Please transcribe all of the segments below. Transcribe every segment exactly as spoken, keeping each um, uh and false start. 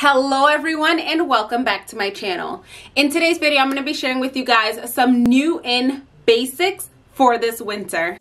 Hello everyone and welcome back to my channel. In today's video, I'm going to be sharing with you guys some new in basics for this winter.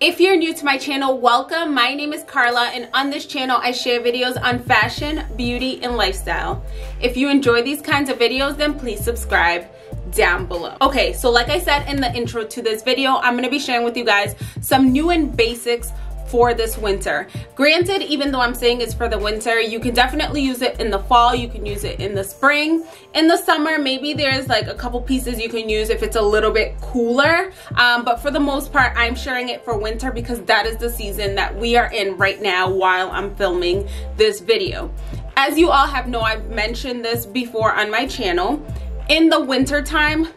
If you're new to my channel, welcome. My name is Carla and on this channel I share videos on fashion, beauty, and lifestyle. If you enjoy these kinds of videos, then please subscribe down below. Okay, so like I said in the intro to this video, I'm going to be sharing with you guys some new and basics for this winter. Granted, even though I'm saying it's for the winter, you can definitely use it in the fall, you can use it in the spring, in the summer, maybe there's like a couple pieces you can use if it's a little bit cooler, um, but for the most part, I'm sharing it for winter because that is the season that we are in right now while I'm filming this video. As you all have known, I've mentioned this before on my channel, in the winter time,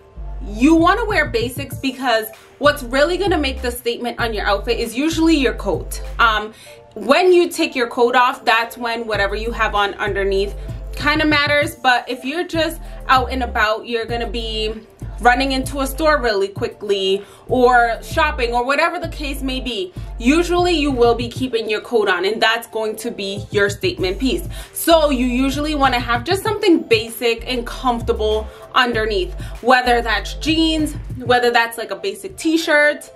you want to wear basics because what's really going to make the statement on your outfit is usually your coat. Um, when you take your coat off, that's when whatever you have on underneath kind of matters. But if you're just out and about, you're going to be running into a store really quickly or shopping or whatever the case may be. Usually you will be keeping your coat on and that's going to be your statement piece. So you usually want to have just something basic and comfortable underneath, whether that's jeans, whether that's like a basic t-shirt,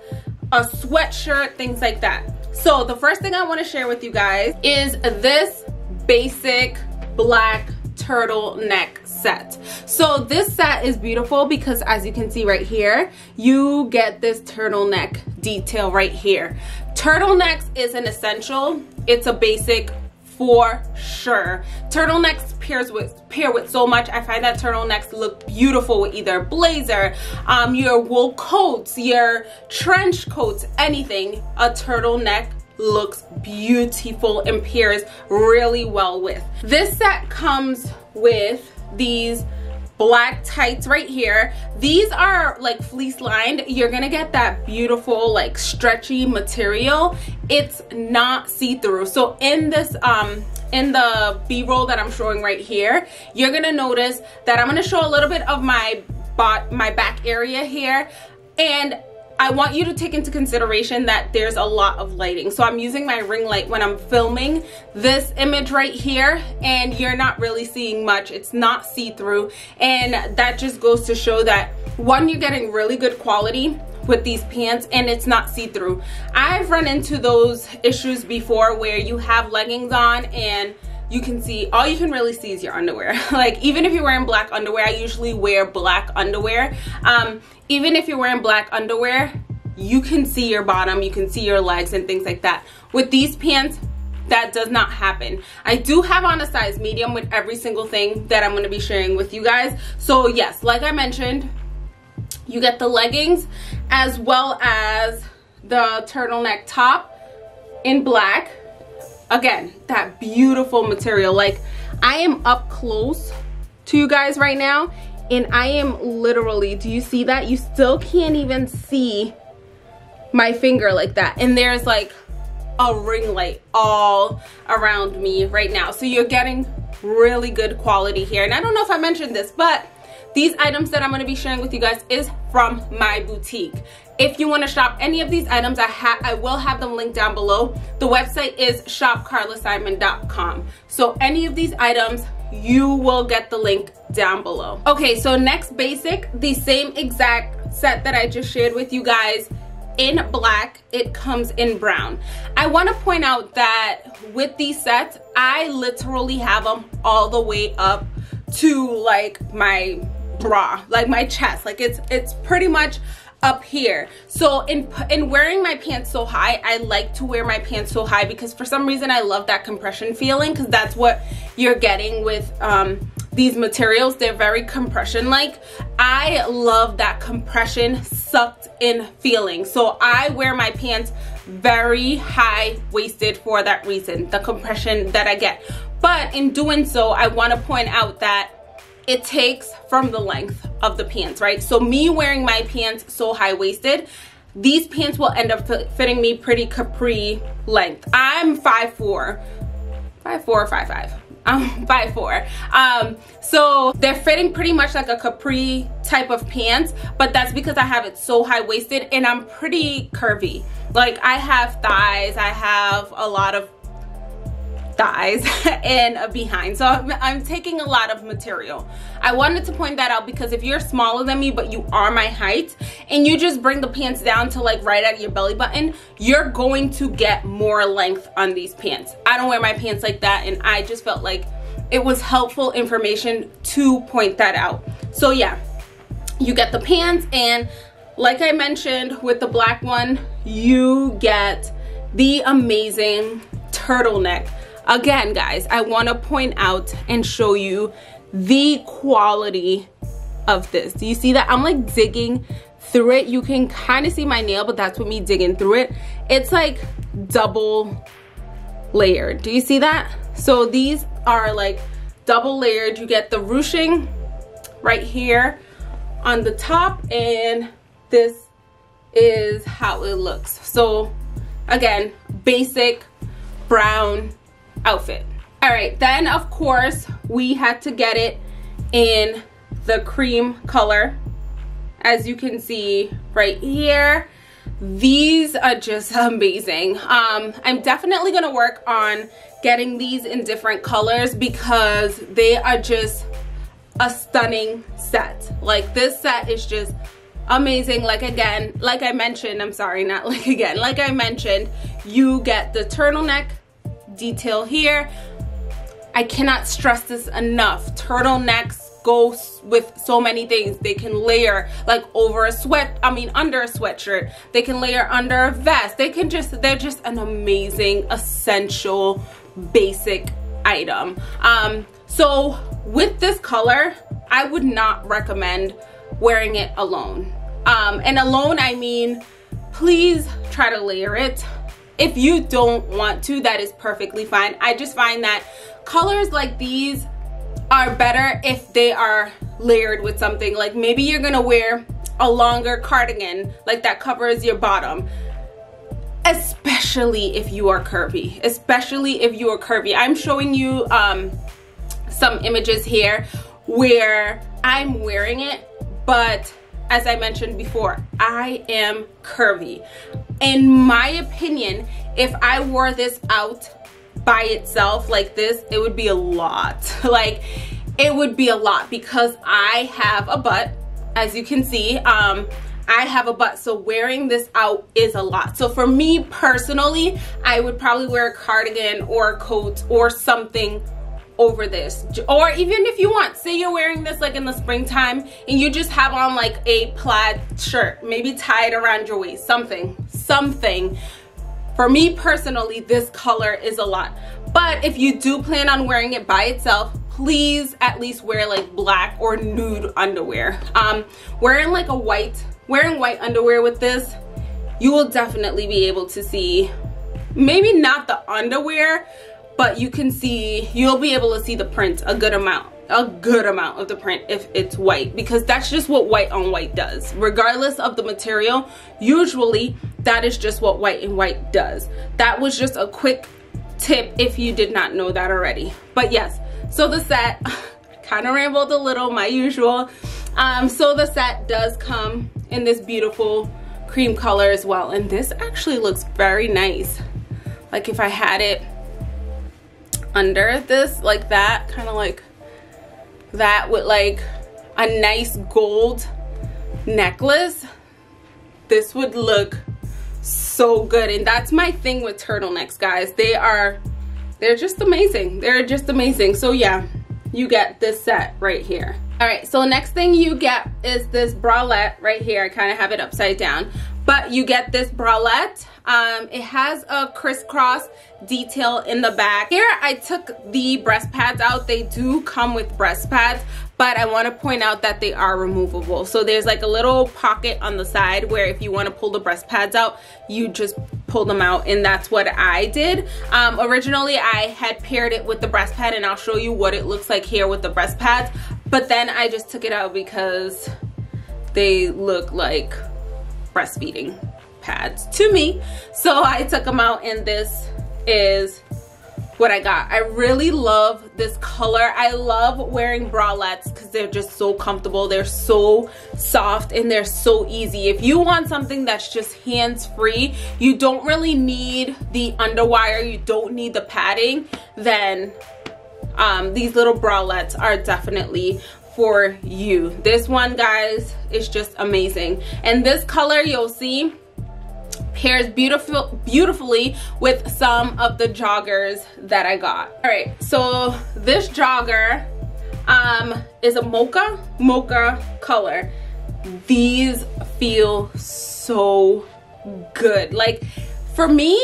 a sweatshirt, things like that. So the first thing I want to share with you guys is this basic black turtleneck set. So this set is beautiful because as you can see right here, you get this turtleneck detail right here. Turtlenecks is an essential. It's a basic for sure. Turtlenecks pairs with pair with so much. I find that turtlenecks look beautiful with either blazer, um, your wool coats, your trench coats, anything. A turtleneck looks beautiful and pairs really well with. This set comes with these black tights right here. These are like fleece lined. You're gonna get that beautiful like stretchy material. It's not see-through. So in this um in the b-roll that I'm showing right here, you're gonna notice that I'm gonna show a little bit of my bot my back area here, and I want you to take into consideration that there's a lot of lighting. So I'm using my ring light when I'm filming this image right here, and you're not really seeing much. It's not see-through, and that just goes to show that, one, you're getting really good quality with these pants and it's not see-through. I've run into those issues before where you have leggings on and you can see, all you can really see is your underwear. Like, even if you're wearing black underwear, I usually wear black underwear. Um, even if you're wearing black underwear, you can see your bottom, you can see your legs and things like that. With these pants, that does not happen. I do have on a size medium with every single thing that I'm gonna be sharing with you guys. So yes, like I mentioned, you get the leggings as well as the turtleneck top in black. Again, that beautiful material. Like, I am up close to you guys right now and I am literally, do you see that? You still can't even see my finger like that, and there's like a ring light all around me right now. So you're getting really good quality here, and I don't know if I mentioned this, but these items that I'm going to be sharing with you guys is from my boutique. If you want to shop any of these items, I, ha I will have them linked down below. The website is shop carla simon dot com. So any of these items, you will get the link down below. Okay, so next basic, the same exact set that I just shared with you guys in black, it comes in brown. I want to point out that with these sets, I literally have them all the way up to like my bra, like my chest, like it's it's pretty much up here. So in in wearing my pants so high, I like to wear my pants so high because for some reason I love that compression feeling, because that's what you're getting with um these materials. They're very compression like. I love that compression sucked in feeling, so I wear my pants very high waisted for that reason, the compression that I get. But in doing so, I want to point out that it takes from the length of the pants, right? So me wearing my pants so high-waisted, these pants will end up fitting me pretty capri length. I'm five four, five four or five five, I'm five four. Um, so they're fitting pretty much like a capri type of pants, but that's because I have it so high-waisted and I'm pretty curvy. Like, I have thighs, I have a lot of thighs and a behind, so I'm, I'm taking a lot of material. I wanted to point that out because if you're smaller than me but you are my height and you just bring the pants down to like right at your belly button, you're going to get more length on these pants. I don't wear my pants like that, and I just felt like it was helpful information to point that out. So yeah, you get the pants, and like I mentioned with the black one, you get the amazing turtleneck. Again, guys, I want to point out and show you the quality of this. Do you see that? I'm like digging through it. You can kind of see my nail, but that's with me digging through it. It's like double layered. Do you see that? So these are like double layered. You get the ruching right here on the top, and this is how it looks. So again, basic brown outfit. All right, then of course we had to get it in the cream color, as you can see right here. These are just amazing. um I'm definitely gonna work on getting these in different colors because they are just a stunning set. Like, this set is just amazing. Like again, like I mentioned, I'm sorry, not like again, like I mentioned, you get the turtleneck detail here. I cannot stress this enough. Turtlenecks go with so many things. They can layer like over a sweat, I mean under a sweatshirt. They can layer under a vest. They can just, they're just an amazing, essential, basic item. Um, so with this color, I would not recommend wearing it alone. Um, and alone, I mean, please try to layer it. If you don't want to, that is perfectly fine. I just find that colors like these are better if they are layered with something. Like maybe you're gonna wear a longer cardigan, like that covers your bottom. Especially if you are curvy, especially if you are curvy. I'm showing you um, some images here where I'm wearing it, but as I mentioned before, I am curvy. In my opinion, if I wore this out by itself like this, it would be a lot. Like, it would be a lot because I have a butt, as you can see. Um, I have a butt, so wearing this out is a lot. So for me personally, I would probably wear a cardigan or a coat or something over this. Or even if you want, say you're wearing this like in the springtime and you just have on like a plaid shirt, maybe tie it around your waist, something, something. For me personally, this color is a lot. But if you do plan on wearing it by itself, please at least wear like black or nude underwear. Um, wearing like a white, wearing white underwear with this, you will definitely be able to see, maybe not the underwear, but you can see, you'll be able to see the print, a good amount, a good amount of the print if it's white, because that's just what white on white does. Regardless of the material, usually that is just what white and white does. That was just a quick tip if you did not know that already. But yes, so the set, kind of rambled a little, my usual. Um, so the set does come in this beautiful cream color as well. And this actually looks very nice. Like if I had it under this like that, kind of like that, with like a nice gold necklace, this would look so good. And that's my thing with turtlenecks, guys. They are, they're just amazing. They're just amazing. So yeah, you get this set right here. All right, so next thing you get is this bralette right here. I kind of have it upside down, but you get this bralette. Um, it has a crisscross detail in the back. Here I took the breast pads out. They do come with breast pads, but I want to point out that they are removable. So there's like a little pocket on the side where if you want to pull the breast pads out, you just pull them out, and that's what I did. Um, originally I had paired it with the breast pad, and I'll show you what it looks like here with the breast pads, but then I just took it out because they look like breastfeeding pads to me. So I took them out, and this is what I got. I really love this color. I love wearing bralettes because they're just so comfortable. They're so soft and they're so easy. If you want something that's just hands-free, you don't really need the underwire, you don't need the padding, then um, these little bralettes are definitely for you. This one, guys, is just amazing. And this color, you'll see, pairs beautiful, beautifully with some of the joggers that I got. All right, so this jogger um, is a mocha, mocha color. These feel so good. Like, for me,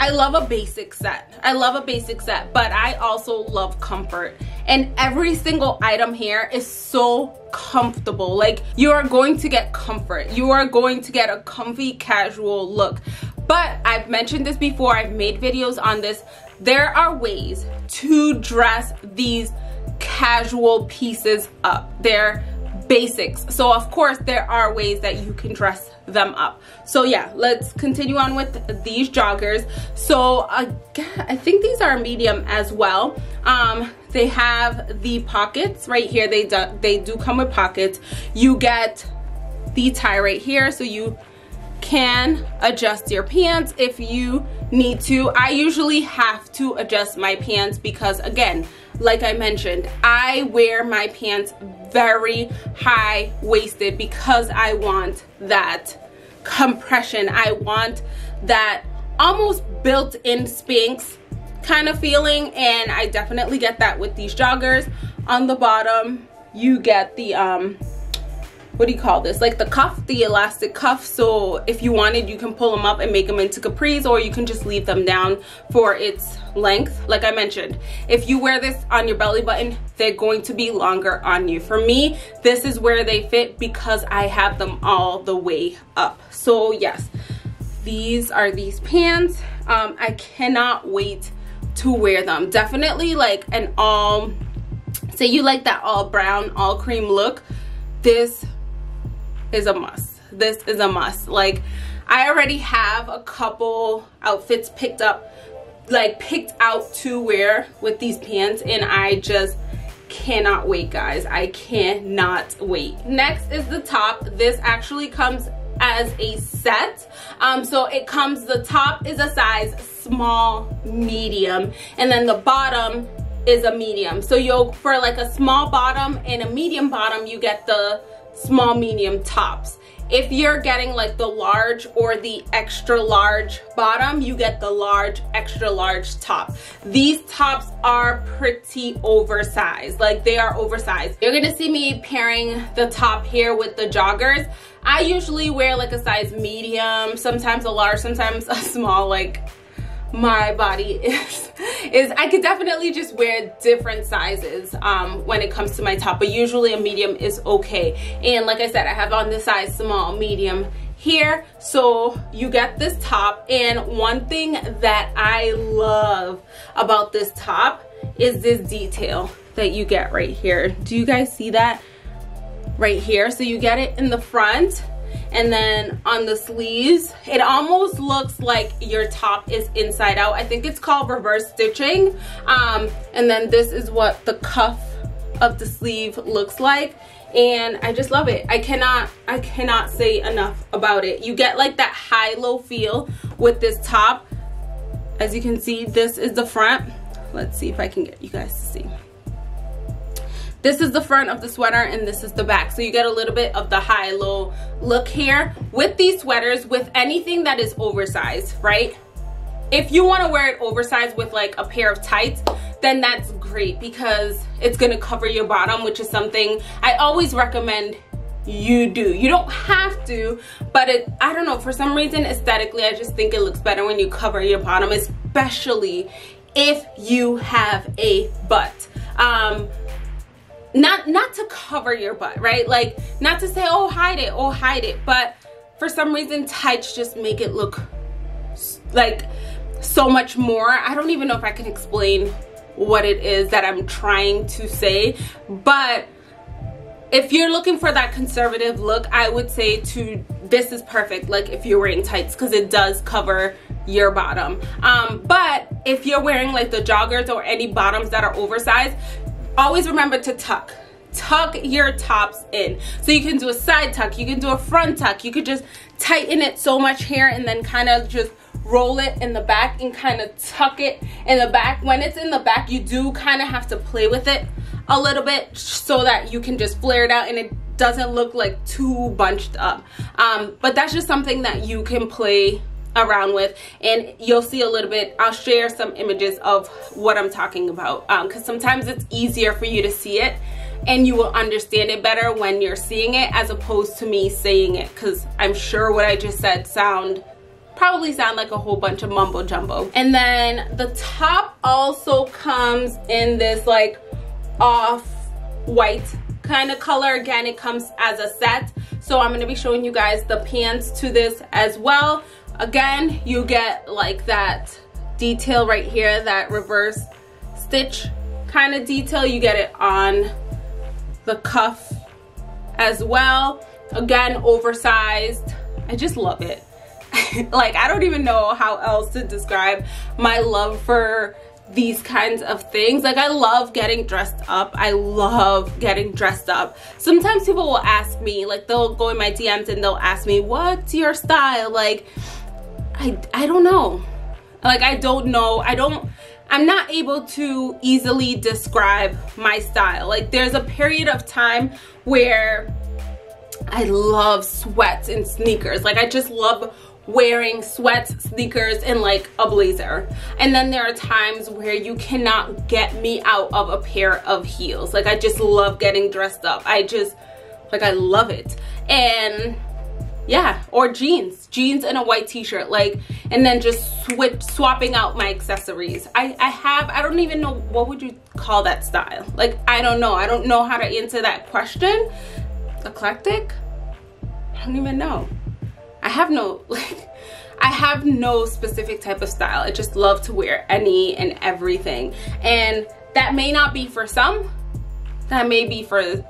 I love a basic set. I love a basic set, but I also love comfort. And every single item here is so comfortable. Like, you are going to get comfort. You are going to get a comfy, casual look. But I've mentioned this before, I've made videos on this. There are ways to dress these casual pieces up. They're basics. So of course there are ways that you can dress them up. So yeah, let's continue on with these joggers. So uh, I think these are medium as well. Um, they have the pockets right here. They do, they do come with pockets. You get the tie right here, so you can adjust your pants if you need to. I usually have to adjust my pants because, again, like I mentioned, I wear my pants very high-waisted because I want that compression. I want that almost built-in Spanx kind of feeling, and I definitely get that with these joggers. On the bottom, you get the, um, what do you call this? Like the cuff, the elastic cuff. So if you wanted, you can pull them up and make them into capris, or you can just leave them down for its length. Like I mentioned, if you wear this on your belly button, they're going to be longer on you. For me, this is where they fit because I have them all the way up. So yes, these are these pants. Um, I cannot wait to wear them. Definitely like an all, say you like that all brown, all cream look, this is a must. This is a must. Like, I already have a couple outfits picked up, like picked out to wear with these pants, and I just cannot wait, guys. I cannot wait. Next is the top. This actually comes as a set. Um, so it comes, the top is a size small, medium, and then the bottom is a medium. So you'll, for like a small bottom and a medium bottom, you get the small medium tops. If you're getting like the large or the extra large bottom, you get the large extra large top. These tops are pretty oversized. Like, they are oversized. You're gonna see me pairing the top here with the joggers. I usually wear like a size medium, sometimes a large, sometimes a small. Like, my body is, is I could definitely just wear different sizes um, when it comes to my top, but usually a medium is okay. And like I said, I have on the size small, medium here. So you get this top, and one thing that I love about this top is this detail that you get right here. Do you guys see that right here? So you get it in the front, and then on the sleeves, it almost looks like your top is inside out. I think it's called reverse stitching. Um, and then this is what the cuff of the sleeve looks like. And I just love it. I cannot, I cannot say enough about it. You get like that high-low feel with this top. As you can see, this is the front. Let's see if I can get you guys to see. This is the front of the sweater, and this is the back. So you get a little bit of the high-low look here. With these sweaters, with anything that is oversized, right? If you wanna wear it oversized with like a pair of tights, then that's great because it's gonna cover your bottom, which is something I always recommend you do. You don't have to, but it, I don't know, for some reason aesthetically, I just think it looks better when you cover your bottom, especially if you have a butt. Um, Not, not to cover your butt, right? Like, not to say, oh, hide it, oh, hide it. But for some reason, tights just make it look like so much more. I don't even know if I can explain what it is that I'm trying to say. But if you're looking for that conservative look, I would say to this is perfect, like if you're wearing tights, because it does cover your bottom. Um, but if you're wearing like the joggers or any bottoms that are oversized, always remember to tuck. Tuck your tops in. So you can do a side tuck, you can do a front tuck, you could just tighten it so much here and then kind of just roll it in the back and kind of tuck it in the back. When it's in the back, you do kind of have to play with it a little bit so that you can just flare it out and it doesn't look like too bunched up. Um, but that's just something that you can play around with, and you'll see a little bit. I'll share some images of what I'm talking about, um, because sometimes it's easier for you to see it and you will understand it better when you're seeing it as opposed to me saying it, because I'm sure what I just said sound probably sound like a whole bunch of mumbo jumbo. And then the top also comes in this like off white kind of color. Again, it comes as a set, so I'm going to be showing you guys the pants to this as well. Again, you get like that detail right here, that reverse stitch kind of detail. You get it on the cuff as well. Again, oversized. I just love it. Like, I don't even know how else to describe my love for these kinds of things. Like, I love getting dressed up. I love getting dressed up. Sometimes people will ask me, like, they'll go in my D Ms and they'll ask me, what's your style? Like, I, I don't know. Like, I don't know. I don't, I'm not able to easily describe my style. Like, there's a period of time where I love sweats and sneakers. Like, I just love wearing sweats, sneakers, and like a blazer. And then there are times where you cannot get me out of a pair of heels. Like, I just love getting dressed up. I just, like, I love it. And yeah, or jeans jeans and a white t-shirt, like, and then just switch swapping out my accessories. I, I have I don't even know, what would you call that style? Like, I don't know. I don't know how to answer that question. Eclectic? I don't even know. I have no, like, I have no specific type of style. I just love to wear any and everything. And that may not be for some, that may be for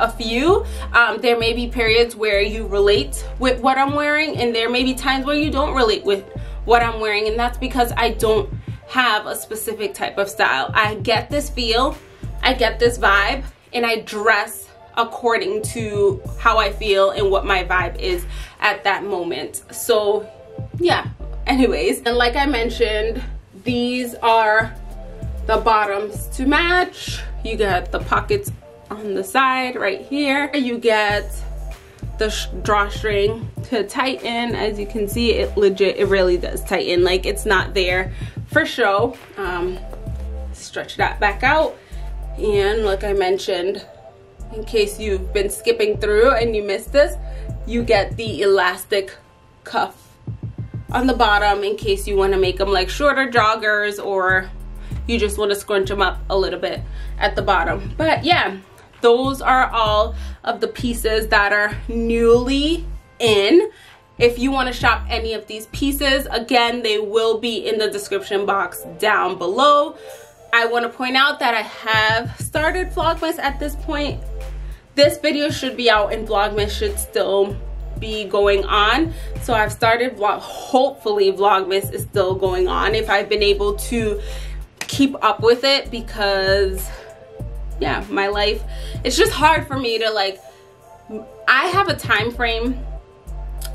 a few. Um, there may be periods where you relate with what I'm wearing, and there may be times where you don't relate with what I'm wearing, and that's because I don't have a specific type of style. I get this feel, I get this vibe, and I dress according to how I feel and what my vibe is at that moment. So yeah, anyways, and like I mentioned, these are the bottoms to match. You get the pockets on the side right here. You get the drawstring to tighten. As you can see, it legit, it really does tighten. Like, it's not there for show. Um, stretch that back out. And like I mentioned, in case you've been skipping through and you missed this, you get the elastic cuff on the bottom in case you want to make them like shorter joggers, or you just want to scrunch them up a little bit at the bottom. But yeah, those are all of the pieces that are newly in. If you want to shop any of these pieces, again, they will be in the description box down below. I want to point out that I have started Vlogmas at this point. This video should be out and Vlogmas should still be going on. So I've started vlog, hopefully Vlogmas is still going on if I've been able to keep up with it, because yeah, my life, it's just hard for me to, like, I have a time frame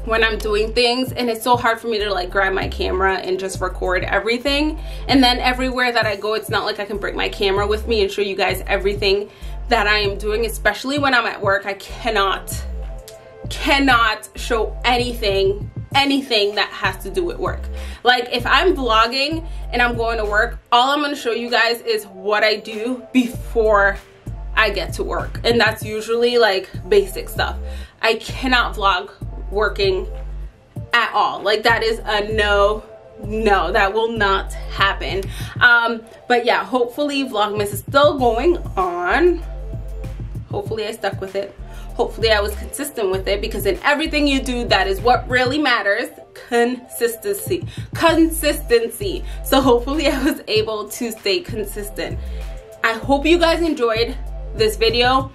when I'm doing things, and it's so hard for me to like grab my camera and just record everything. And then everywhere that I go, it's not like I can bring my camera with me and show you guys everything that I am doing, especially when I'm at work. I cannot, cannot show anything, anything that has to do with work. Like, if I'm vlogging and I'm going to work, all I'm gonna show you guys is what I do before I get to work. And that's usually like basic stuff. I cannot vlog working at all. Like, that is a no, no, that will not happen. Um, but yeah, hopefully Vlogmas is still going on. Hopefully I stuck with it. Hopefully I was consistent with it, because in everything you do, that is what really matters. Consistency. Consistency. So hopefully I was able to stay consistent. I hope you guys enjoyed this video.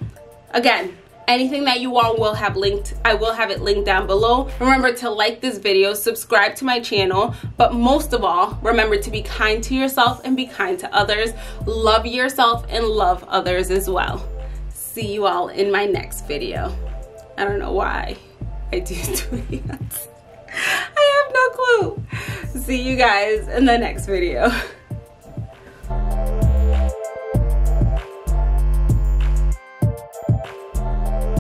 Again, Anything that you want will have linked, I will have it linked down below. Remember to like this video, subscribe to my channel, but most of all, remember to be kind to yourself and be kind to others. Love yourself and love others as well. See you all in my next video. I don't know why I do tweets. I have no clue. See you guys in the next video.